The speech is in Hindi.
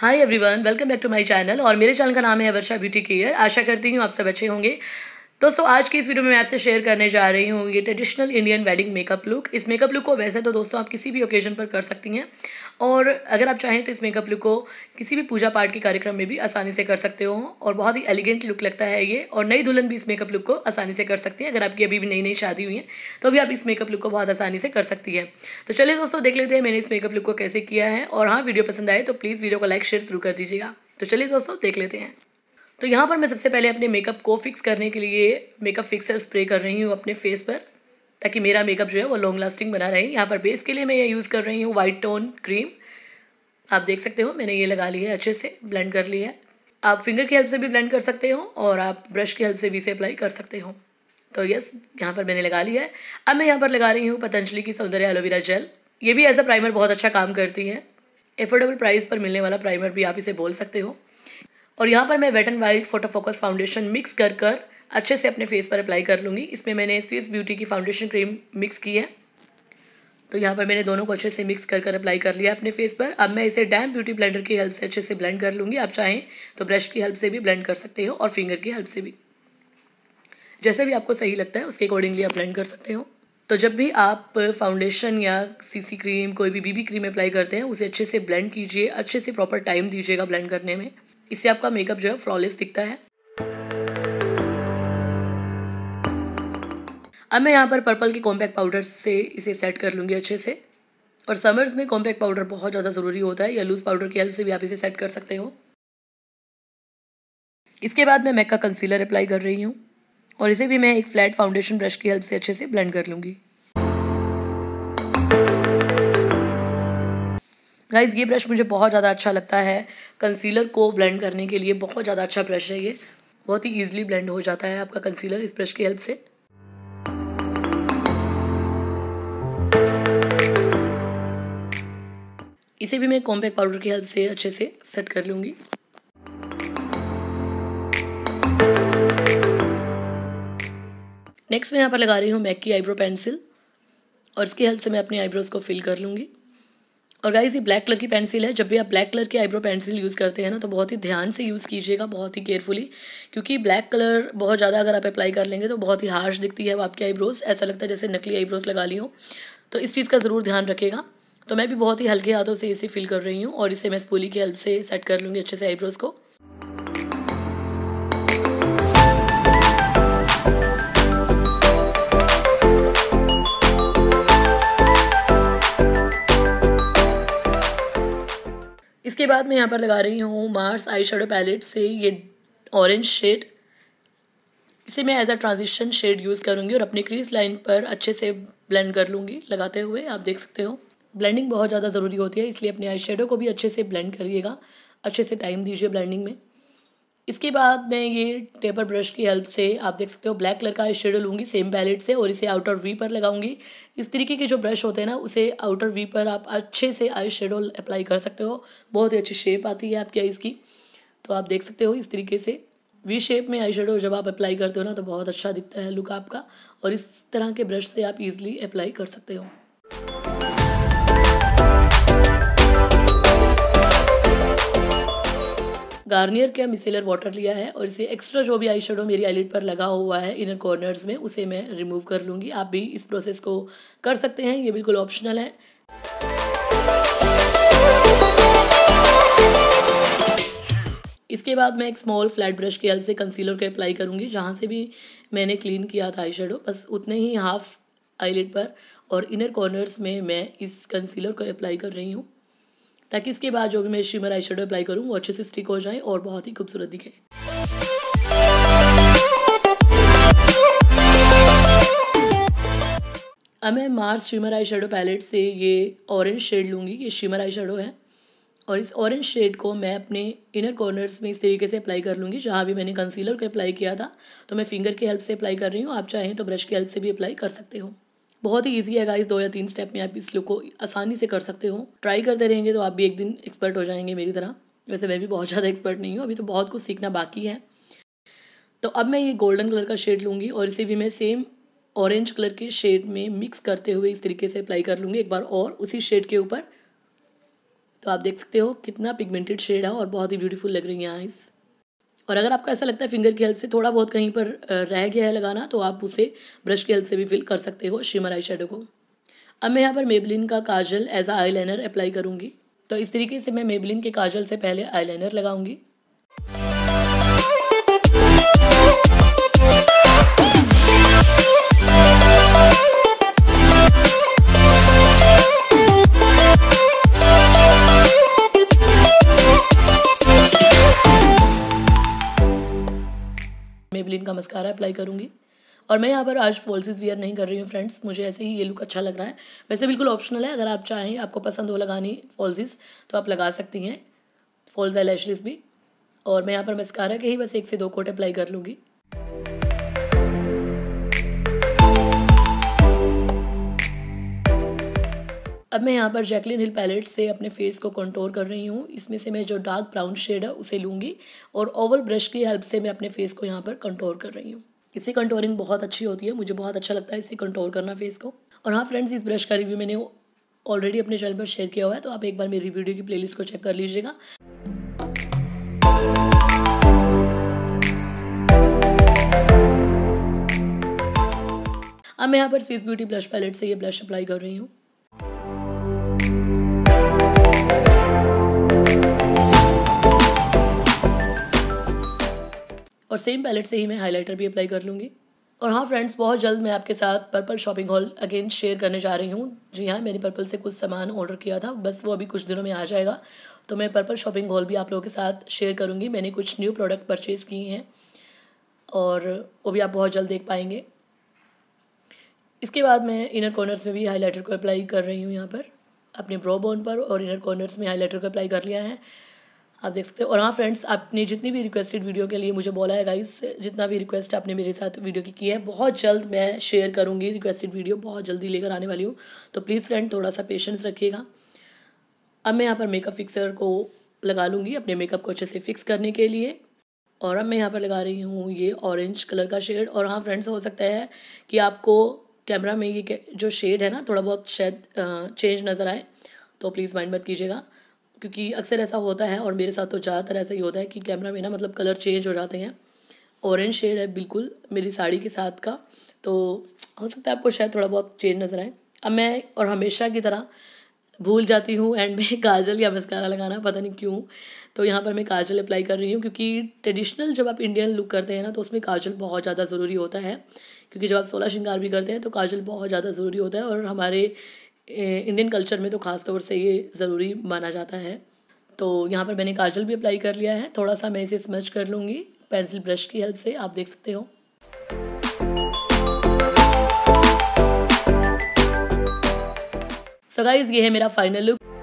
Hi everyone, welcome back to my channel. और मेरे चैनल का नाम है वर्षा ब्यूटी केयर। आशा करती हूँ आप सब अच्छे होंगे। दोस्तों, आज की इस वीडियो में मैं आपसे शेयर करने जा रही हूँ ये traditional Indian wedding makeup look. इस मेकअप लुक को वैसे तो दोस्तों आप किसी भी ओकेजन पर कर सकती हैं, और अगर आप चाहें तो इस मेकअप लुक को किसी भी पूजा पाठ के कार्यक्रम में भी आसानी से कर सकते हो। और बहुत ही एलिगेंट लुक लगता है ये, और नई दुल्हन भी इस मेकअप लुक को आसानी से कर सकती है। अगर आपकी अभी भी नई नई शादी हुई है तो भी आप इस मेकअप लुक को बहुत आसानी से कर सकती है। तो चलिए दोस्तों, देख लेते हैं मैंने इस मेकअप लुक को कैसे किया है। और हाँ, वीडियो पसंद आए तो प्लीज़ वीडियो को लाइक शेयर जरूर कर दीजिएगा। तो चलिए दोस्तों, देख लेते हैं। तो यहाँ पर मैं सबसे पहले अपने मेकअप को फिक्स करने के लिए मेकअप फिक्सर स्प्रे कर रही हूँ अपने फेस पर, ताकि मेरा मेकअप जो है वो लॉन्ग लास्टिंग बना रहे। यहाँ पर बेस के लिए मैं ये यूज़ कर रही हूँ वाइट टोन क्रीम। आप देख सकते हो मैंने ये लगा ली है, अच्छे से ब्लेंड कर लिया है। आप फिंगर की हेल्प से भी ब्लेंड कर सकते हो और आप ब्रश की हेल्प से भी इसे अप्लाई कर सकते हो। तो यस, यहाँ पर मैंने लगा लिया है। अब मैं यहाँ पर लगा रही हूँ पतंजलि की सौंदर्य एलोवेरा जेल। ये भी एज अ प्राइमर बहुत अच्छा काम करती है। एफोर्डेबल प्राइस पर मिलने वाला प्राइमर भी आप इसे बोल सकते हो। और यहाँ पर मैं wet and wild photo focus foundation mix कर कर अच्छे से अपने फेस पर अप्लाई कर लूँगी। इसमें मैंने स्विस ब्यूटी की फाउंडेशन क्रीम मिक्स की है। तो यहाँ पर मैंने दोनों को अच्छे से मिक्स कर कर अप्लाई कर लिया अपने फेस पर। अब मैं इसे डैम्प ब्यूटी ब्लेंडर की हेल्प से अच्छे से ब्लेंड कर लूँगी। आप चाहें तो ब्रश की हेल्प से भी ब्लेंड कर सकते हो और फिंगर की हेल्प से भी, जैसे भी आपको सही लगता है उसके अकॉर्डिंगली आप ब्लेंड कर सकते हो। तो जब भी आप फाउंडेशन या सीसी क्रीम, कोई भी बीबी क्रीम अप्लाई करते हैं, उसे अच्छे से ब्लेंड कीजिए, अच्छे से प्रॉपर टाइम दीजिएगा ब्लेंड करने में। इससे आपका मेकअप जो है फ्लॉलेस दिखता है। अब मैं यहाँ पर पर्पल के कॉम्पैक्ट पाउडर से इसे सेट कर लूँगी अच्छे से। और समर्स में कॉम्पैक्ट पाउडर बहुत ज़्यादा ज़रूरी होता है, या लूज़ पाउडर की हेल्प से भी आप इसे सेट कर सकते हो। इसके बाद मैं मैक का कंसीलर अप्लाई कर रही हूँ, और इसे भी मैं एक फ्लैट फाउंडेशन ब्रश की हेल्प से अच्छे से ब्लेंड कर लूँगी। गाइज़, ये ब्रश मुझे बहुत ज़्यादा अच्छा लगता है कंसीलर को ब्लेंड करने के लिए। बहुत ज़्यादा अच्छा ब्रश है ये, बहुत ही ईजिली ब्लेंड हो जाता है आपका कंसीलर इस ब्रश की हेल्प से। इसे भी मैं कॉम्पैक्ट पाउडर की हेल्प से अच्छे से सेट कर लूँगी। नेक्स्ट मैं यहाँ पर लगा रही हूँ मैक की आईब्रो पेंसिल, और इसकी हेल्प से मैं अपने आईब्रोज़ को फिल कर लूँगी। और गाइज़, ये ब्लैक कलर की पेंसिल है। जब भी आप ब्लैक कलर की आईब्रो पेंसिल यूज़ करते हैं ना, तो बहुत ही ध्यान से यूज़ कीजिएगा, बहुत ही केयरफुली, क्योंकि ब्लैक कलर बहुत ज़्यादा अगर आप अप्लाई कर लेंगे तो बहुत ही हार्श दिखती है वो आपकी आईब्रोज़। ऐसा लगता है जैसे नकली आईब्रोज़ लगा ली हो। तो इस चीज़ का ज़रूर ध्यान रखेगा। तो मैं भी बहुत ही हल्के हाथों से इसे फिल कर रही हूँ, और इसे मैं स्पूली की हेल्प से सेट कर लूँगी अच्छे से आईब्रोज़ को। इसके बाद मैं यहाँ पर लगा रही हूँ मार्स आई शेडो पैलेट से ये ऑरेंज शेड। इसे मैं as a transition shade use करूँगी, और अपनी क्रीज लाइन पर अच्छे से ब्लेंड कर लूँगी लगाते हुए। आप देख सकते हो ब्लेंडिंग बहुत ज़्यादा ज़रूरी होती है, इसलिए अपने आई शेडो को भी अच्छे से ब्लेंड करिएगा, अच्छे से टाइम दीजिए ब्लेंडिंग में। इसके बाद मैं ये टेपर ब्रश की हेल्प से, आप देख सकते हो, ब्लैक कलर का आई शेडो लूँगी सेम पैलेट से, और इसे आउटर वी पर लगाऊंगी। इस तरीके के जो ब्रश होते हैं ना, उसे आउटर वी पर आप अच्छे से आई शेडो अप्लाई कर सकते हो। बहुत ही अच्छी शेप आती है आपकी आईज़ की। तो आप देख सकते हो इस तरीके से वी शेप में आई शेडो जब आप अप्लाई करते हो ना, तो बहुत अच्छा दिखता है लुक आपका। और इस तरह के ब्रश से आप ईजिली अप्लाई कर सकते हो। गार्नियर का मिसेलर वाटर लिया है, और इसे एक्स्ट्रा जो भी आई शेडो मेरी आईलिड पर लगा हुआ है इनर कॉर्नर्स में, उसे मैं रिमूव कर लूँगी। आप भी इस प्रोसेस को कर सकते हैं, ये बिल्कुल ऑप्शनल है। इसके बाद मैं एक स्मॉल फ्लैट ब्रश की हेल्प से कंसीलर को अप्लाई करूँगी। जहाँ से भी मैंने क्लीन किया था आई शेडो, बस उतने ही हाफ आईलिड पर और इनर कॉर्नर्स में मैं इस कंसीलर को अप्लाई कर रही हूँ, ताकि इसके बाद जो भी मैं शिमर आई शेडो अप्लाई करूँ वो अच्छे से स्टिक हो जाए और बहुत ही खूबसूरत दिखे। अब मैं Mars shimmer eye shadow palette से ये ऑरेंज शेड लूँगी। ये शिमर आई शेडो है, और इस ऑरेंज शेड को मैं अपने इनर कॉर्नर्स में इस तरीके से अप्लाई कर लूँगी। जहाँ भी मैंने कंसीलर को अप्लाई किया था, तो मैं फिंगर की हेल्प से अप्लाई कर रही हूँ। आप चाहें तो ब्रश की हेल्प से भी अप्लाई कर सकते हो। बहुत ही ईजी है गाइस, 2 या 3 स्टेप में आप इस लुक को आसानी से कर सकते हो। ट्राई करते रहेंगे तो आप भी एक दिन एक्सपर्ट हो जाएंगे मेरी तरह। वैसे मैं भी बहुत ज़्यादा एक्सपर्ट नहीं हूँ, अभी तो बहुत कुछ सीखना बाकी है। तो अब मैं ये गोल्डन कलर का शेड लूँगी, और इसे भी मैं सेम ऑरेंज कलर के शेड में मिक्स करते हुए इस तरीके से अप्लाई कर लूँगी एक बार और उसी शेड के ऊपर। तो आप देख सकते हो कितना पिगमेंटेड शेड है और बहुत ही ब्यूटीफुल लग रही है आइज़। और अगर आपको ऐसा लगता है फिंगर की हेल्प से थोड़ा बहुत कहीं पर रह गया है लगाना, तो आप उसे ब्रश की हेल्प से भी फिल कर सकते हो शिमर आई शेडो को। अब मैं यहाँ पर मेबलिन का kajal as eye liner apply करूँगी। तो इस तरीके से मैं मेबलिन के काजल से पहले आई लाइनर लगाऊँगी। मेबलिन का मस्कारा अप्लाई करूँगी। और मैं यहाँ पर आज फॉल्सेस वेयर नहीं कर रही हूँ फ्रेंड्स, मुझे ऐसे ही ये लुक अच्छा लग रहा है। वैसे बिल्कुल ऑप्शनल है, अगर आप चाहें, आपको पसंद हो लगानी फॉल्सेस तो आप लगा सकती हैं, फॉल्स आई लैशेस भी। और मैं यहाँ पर मस्कारा के ही बस 1 से 2 कोट अप्लाई कर लूँगी। अब मैं यहाँ पर जैकलिन हिल पैलेट से अपने फेस को कंटूर कर रही हूँ। इसमें से मैं जो डार्क ब्राउन शेड है उसे लूँगी और ओवल ब्रश की हेल्प से मैं अपने फेस को यहाँ पर कंटूर कर रही हूँ। इससे कंटूरिंग बहुत अच्छी होती है, मुझे बहुत अच्छा लगता है इससे कंटूर करना फेस को। और हाँ फ्रेंड्स, इस ब्रश का रिव्यू मैंने ऑलरेडी अपने चैनल पर शेयर किया हुआ है, तो आप एक बार मेरी वीडियो की प्लेलिस्ट को चेक कर लीजिएगा। अब मैं यहाँ पर स्विस ब्यूटी ब्लश पैलेट से ये ब्लश अप्लाई कर रही हूँ। और सेम पैलेट से ही मैं हाइलाइटर भी अप्लाई कर लूँगी। और हाँ फ्रेंड्स, बहुत जल्द मैं आपके साथ purple shopping haul again share करने जा रही हूँ। जी हाँ, मैंने पर्पल से कुछ सामान ऑर्डर किया था, बस वो अभी कुछ दिनों में आ जाएगा, तो मैं पर्पल शॉपिंग हॉल भी आप लोगों के साथ शेयर करूँगी। मैंने कुछ न्यू प्रोडक्ट परचेज़ किए हैं और वो भी आप बहुत जल्द देख पाएंगे। इसके बाद मैं इनर कॉर्नर्स में भी हाईलाइटर को अप्लाई कर रही हूँ। यहाँ पर अपने ब्रो बोन पर और इनर कॉर्नर्स में हाईलाइटर को अप्लाई कर लिया है, आप देख सकते हो। और हाँ फ्रेंड्स, आपने जितनी भी रिक्वेस्टेड वीडियो के लिए मुझे बोला है गाइस, जितना भी रिक्वेस्ट आपने मेरे साथ वीडियो की है, बहुत जल्द मैं शेयर करूँगी रिक्वेस्टेड वीडियो, बहुत जल्दी लेकर आने वाली हूँ। तो प्लीज़ फ्रेंड, थोड़ा सा पेशेंस रखिएगा। अब मैं यहाँ पर मेकअप फिक्सर को लगा लूँगी अपने मेकअप को अच्छे से फिक्स करने के लिए। और अब मैं यहाँ पर लगा रही हूँ ये ऑरेंज कलर का शेड। और हाँ फ्रेंड्स, हो सकता है कि आपको कैमरा में ये जो शेड है ना, थोड़ा बहुत शायद चेंज नज़र आए, तो प्लीज़ माइंड मत कीजिएगा, क्योंकि अक्सर ऐसा होता है। और मेरे साथ तो ज़्यादातर ऐसा ही होता है कि कैमरा में ना मतलब कलर चेंज हो जाते हैं। ऑरेंज शेड है बिल्कुल मेरी साड़ी के साथ का, तो हो सकता है आपको शायद थोड़ा बहुत चेंज नज़र आए। अब मैं और हमेशा की तरह भूल जाती हूँ एंड में काजल या मस्कारा लगाना, पता नहीं क्यों। तो यहाँ पर मैं काजल अप्लाई कर रही हूँ, क्योंकि ट्रेडिशनल जब आप इंडियन लुक करते हैं ना, तो उसमें काजल बहुत ज़्यादा ज़रूरी होता है, क्योंकि जब आप 16 श्रृंगार भी करते हैं तो काजल बहुत ज़्यादा ज़रूरी होता है। और हमारे इंडियन कल्चर में तो ख़ास तौर से ये ज़रूरी माना जाता है। तो यहाँ पर मैंने काजल भी अप्लाई कर लिया है। थोड़ा सा मैं इसे स्मज कर लूँगी पेंसिल ब्रश की हेल्प से, आप देख सकते हो। सो गाइस, ये है मेरा फाइनल लुक।